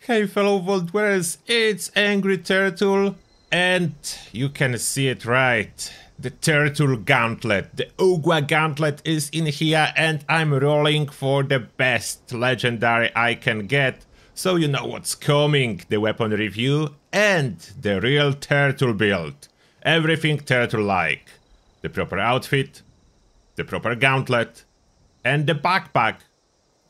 Hey fellow Vault Dwellers, it's Angry Turtle, and you can see it right. The Turtle Gauntlet, the Ogua Gauntlet is in here, and I'm rolling for the best legendary I can get, so you know what's coming, the weapon review and the real turtle build. Everything turtle-like. The proper outfit, the proper gauntlet, and the backpack.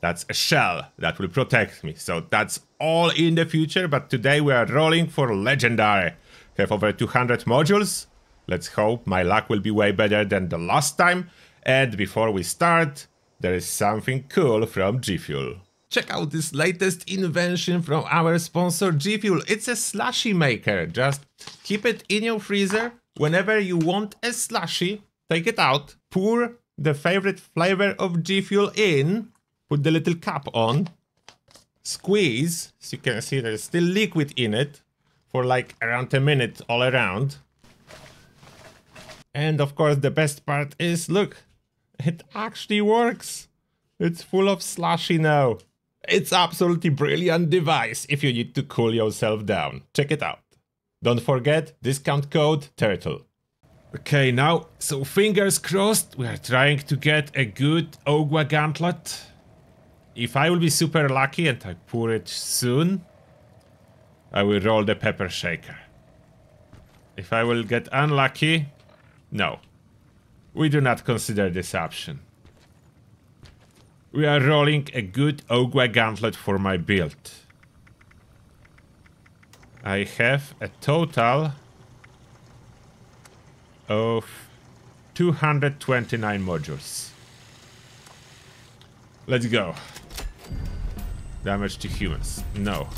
That's a shell that will protect me, so that's all in the future, but today we are rolling for legendary. Have over 200 modules. Let's hope my luck will be way better than the last time. And before we start, there is something cool from G Fuel. Check out this latest invention from our sponsor G Fuel. It's a slushy maker. Just keep it in your freezer. Whenever you want a slushy, take it out, pour the favorite flavor of G Fuel in, put the little cap on, squeeze, as you can see there's still liquid in it, for like around a minute all around. And of course the best part is, look, it actually works. It's full of slushy now. It's absolutely brilliant device if you need to cool yourself down. Check it out. Don't forget, discount code TURTLE. Okay, now, so fingers crossed, we are trying to get a good Ogua Gauntlet. If I will be super lucky and I pour it soon, I will roll the Pepper Shaker. If I will get unlucky, no, we do not consider this option. We are rolling a good Ogua Gauntlet for my build. I have a total of 229 modules. Let's go. Damage to humans, no.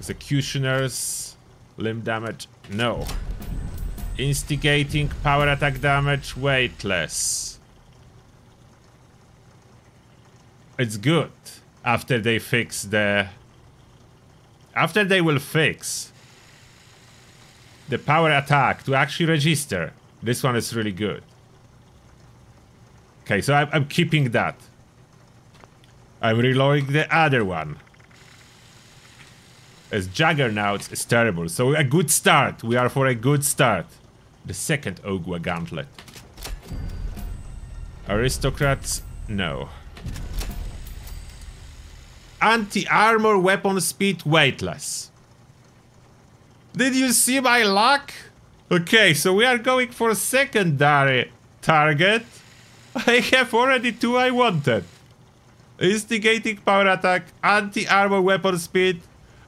Executioners, limb damage, no. Instigating, power attack damage, weightless. It's good. After they fix the... After they will fix the power attack to actually register. This one is really good. Okay, so I'm keeping that. I'm reloading the other one. As Juggernauts is terrible, so a good start. We are for a good start. The second Ogua Gauntlet. Aristocrats, no. Anti-armor, weapon speed, weightless. Did you see my luck? Okay, so we are going for secondary target. I have already two I wanted. Instigating power attack, anti-armor, weapon speed.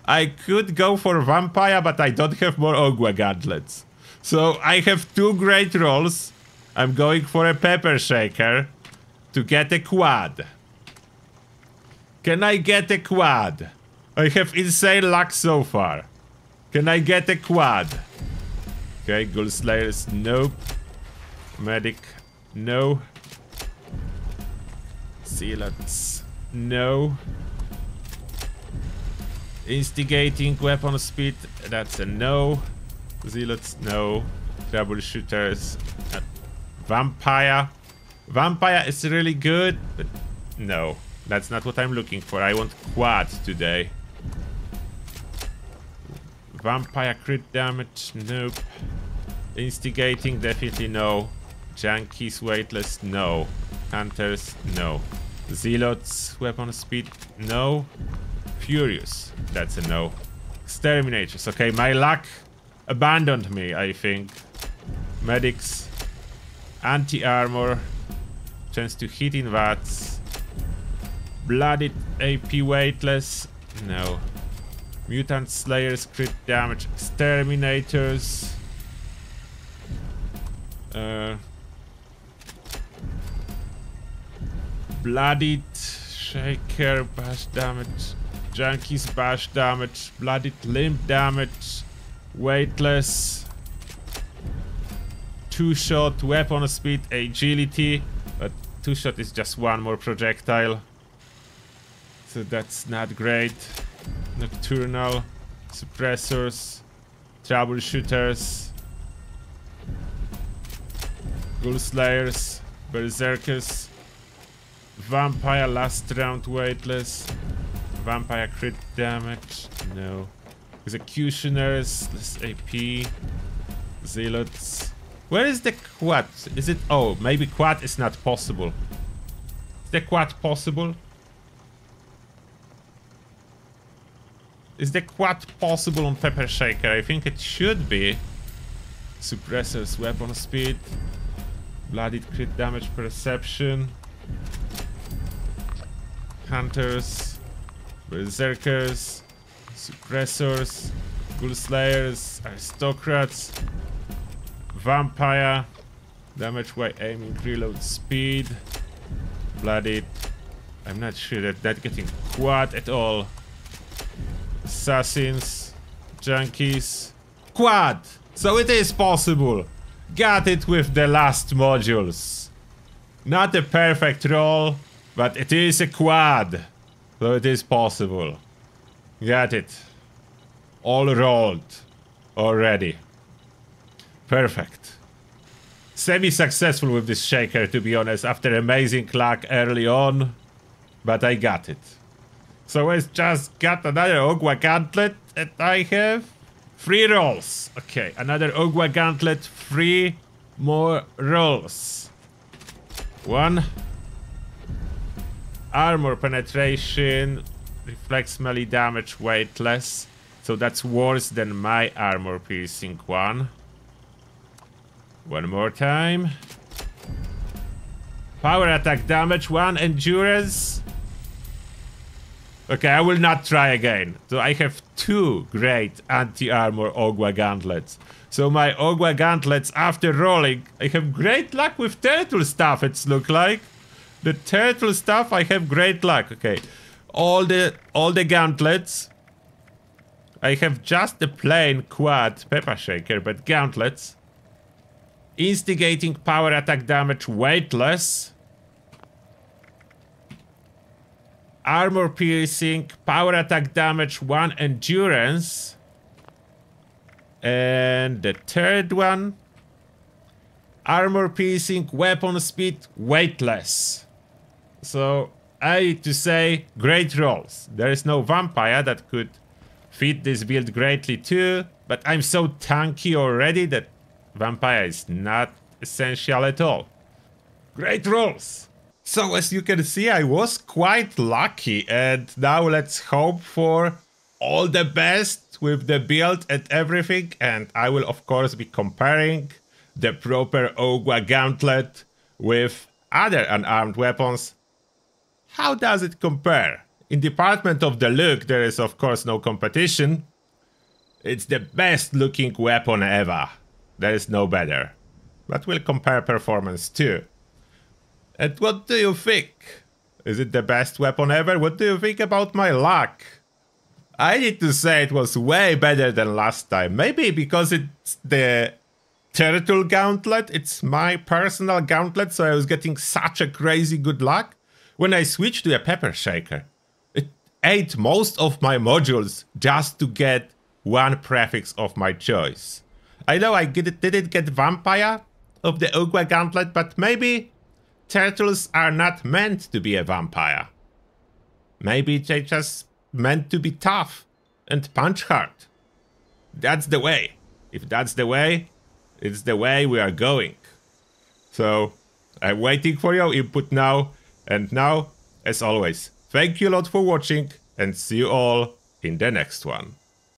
I could go for vampire, but I don't have more Ogua Gauntlets. So I have two great rolls. I'm going for a Pepper Shaker to get a quad. Can I get a quad? I have insane luck so far. Can I get a quad? Okay, Ghoul Slayers, nope. Medic, no. Sealants, no. Instigating, weapon speed, that's a no. Zealots, no. Troubleshooters, vampire. Vampire is really good, but no. That's not what I'm looking for. I want quad today. Vampire crit damage, nope. Instigating, definitely no. Junkies, weightless, no. Hunters, no. Zealots, weapon speed, no. Furious, that's a no. Exterminators, okay, my luck abandoned me, I think. Medics, anti-armor, chance to hit in VATs. Blooded AP weightless, no. Mutant Slayers, crit damage, exterminators. Blooded Shaker, bash damage. Junkies, bash damage. Blooded limb damage, weightless. Two-shot, weapon speed, agility. But two-shot is just one more projectile. So that's not great. Nocturnal, suppressors, troubleshooters, ghoul slayers, berserkers, Vampire last round weightless. Vampire crit damage. No. Executioners. This AP. Zealots. Where is the quad? Is it? Oh, maybe quad is not possible. Is the quad possible? Is the quad possible on Pepper Shaker? I think it should be. Suppressors, weapon speed. Bloodied crit damage, perception. Hunters. Berserkers. Suppressors. Ghoul Slayers. Aristocrats. Vampire. Damage by aiming, reload speed. Bloodied. I'm not sure that that's getting quad at all. Assassins. Junkies. Quad! So it is possible. Got it with the last modules. Not a perfect roll, but it is a quad. So it is possible. Got it. All rolled already. Perfect. Semi-successful with this shaker, to be honest, after amazing luck early on. But I got it. So I just got another Ogua Gauntlet that I have. 3 rolls. Okay, another Ogua Gauntlet, 3 more rolls. 1. Armor penetration, reflects melee damage, weightless. So that's worse than my armor piercing one. One more time. Power attack damage, 1 endurance. Okay, I will not try again. So I have 2 great anti-armor Ogua Gauntlets. So my Ogua Gauntlets, after rolling, I have great luck with turtle stuff, it's look like. The turtle stuff, I have great luck. Okay, all the gauntlets. I have just the plain quad Pepper Shaker, but gauntlets. Instigating power attack damage, weightless. Armor piercing, power attack damage, 1 endurance. And the third one. Armor piercing, weapon speed, weightless. So I need to say great rolls. There is no vampire that could fit this build greatly too. But I'm so tanky already that vampire is not essential at all. Great rolls. So as you can see, I was quite lucky, and now let's hope for all the best with the build and everything, and I will of course be comparing the proper Ogua Gauntlet with other unarmed weapons. How does it compare? In department of the look, there is of course no competition. It's the best looking weapon ever. There is no better. But we'll compare performance too. And what do you think? Is it the best weapon ever? What do you think about my luck? I need to say it was way better than last time. Maybe because it's the Turtle Gauntlet. It's my personal gauntlet, so I was getting such a crazy good luck. When I switched to a Pepper Shaker, it ate most of my modules just to get one prefix of my choice. I know I didn't get Vampire of the Ogua Gauntlet, but maybe turtles are not meant to be a vampire. Maybe they just meant to be tough and punch hard. That's the way. If that's the way, it's the way we are going. So I'm waiting for your input now. And now, as always, thank you a lot for watching, and see you all in the next one.